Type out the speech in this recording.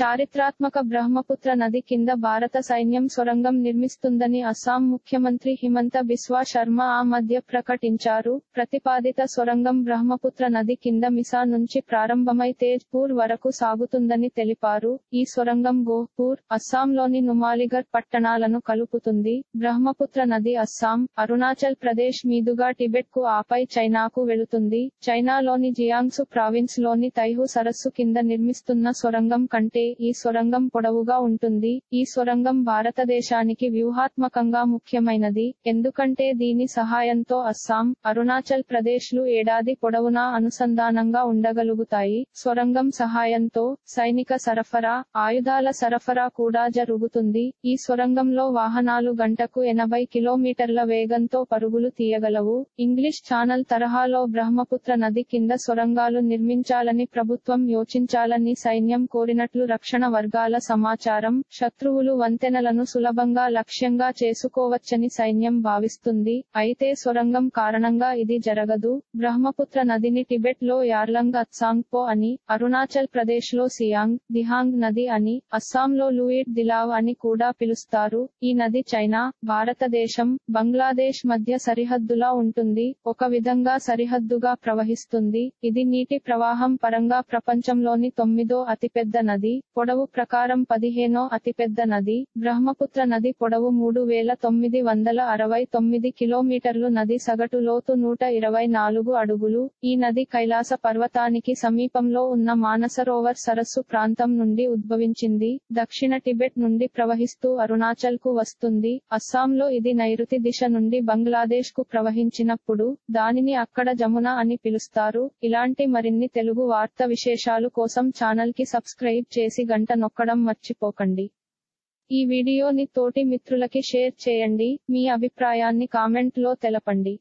చారిత్రాత్మక బ్రహ్మపుత్ర నది కింద భారత సైన్యం సొరంగం నిర్మిస్తుందని అస్సాం ముఖ్యమంత్రి హిమంత బిస్వా శర్మ ఆ మధ్య ప్రకటించారు. ప్రతిపాదిత సొరంగం బ్రహ్మపుత్ర నది కింద మిసా నుంచి ప్రారంభమై తేజ్పూర్ వరకు సాగుతుందని తెలిపారు. ఈ సొరంగం గోహ్పూర్, అస్సాంలోని నుమాలిగర్ పట్టణాలను కలుపుతుంది. బ్రహ్మపుత్ర నది అస్సాం, అరుణాచల్ ప్రదేశ్ మీదుగా టిబెట్ కు, ఆపై చైనాకు వెళుతుంది. చైనాలోని జియాంగ్సు ప్రావిన్స్ లోని తైహు సరస్సు కింద నిర్మిస్తున్న సొరంగం కంటే ఈ సొరంగం పొడవుగా ఉంటుంది. ఈ సొరంగం భారతదేశానికి వ్యూహాత్మకంగా ముఖ్యమైనది, ఎందుకంటే దీని సహాయంతో అస్సాం, అరుణాచల్ ప్రదేశ్ లు ఏడాది పొడవునా అనుసంధానంగా ఉండగలుగుతాయి. సొరంగం సహాయంతో సైనిక సరఫరా, ఆయుధాల సరఫరా కూడా జరుగుతుంది. ఈ సొరంగంలో వాహనాలు గంటకు 80 కిలోమీటర్ల వేగంతో పరుగులు తీయగలవు. ఇంగ్లీష్ ఛానల్ తరహాలో బ్రహ్మపుత్ర నది కింద సొరంగాలు నిర్మించాలని ప్రభుత్వం యోచించాలని సైన్యం కోరినట్లు రక్షణ వర్గాల సమాచారం. శత్రువులు వంతెనలను సులభంగా లక్ష్యంగా చేసుకోవచ్చని సైన్యం భావిస్తుంది. అయితే సొరంగం కారణంగా ఇది జరగదు. బ్రహ్మపుత్ర నదిని టిబెట్ లో యార్లంగ్ అత్సాంగ్పో అని, అరుణాచల్ ప్రదేశ్ లో సియాంగ్, దిహాంగ్ నది అని, అస్సాంలో లూయిట్ దిలావ్ అని కూడా పిలుస్తారు. ఈ నది చైనా, భారతదేశం, బంగ్లాదేశ్ మధ్య సరిహద్దులా ఉంటుంది. ఒక విధంగా సరిహద్దుగా ప్రవహిస్తుంది. ఇది నీటి ప్రవాహం పరంగా ప్రపంచంలోని 9వ అతిపెద్ద నది, పొడవు ప్రకారం 15వ అతిపెద్ద నది. బ్రహ్మపుత్ర నది పొడవు 3969 కిలోమీటర్లు. నది సగటు లోతు 124 అడుగులు. ఈ నది కైలాస పర్వతానికి సమీపంలో ఉన్న మానసరోవర్ సరస్సు ప్రాంతం నుండి ఉద్భవించింది. దక్షిణ టిబెట్ నుండి ప్రవహిస్తూ అరుణాచల్ కు వస్తుంది. అస్సాంలో ఇది నైరుతి దిశ నుండి బంగ్లాదేశ్ కు ప్రవహించినప్పుడు దానిని అక్కడ జమున అని పిలుస్తారు. ఇలాంటి మరిన్ని తెలుగు వార్త విశేషాలు కోసం ఛానల్ కి సబ్స్క్రైబ్ చేసి గంట నొక్కడం మర్చిపోకండి. ఈ వీడియోని తోటి మిత్రులకి షేర్ చేయండి. మీ అభిప్రాయాన్ని కామెంట్ లో తెలపండి.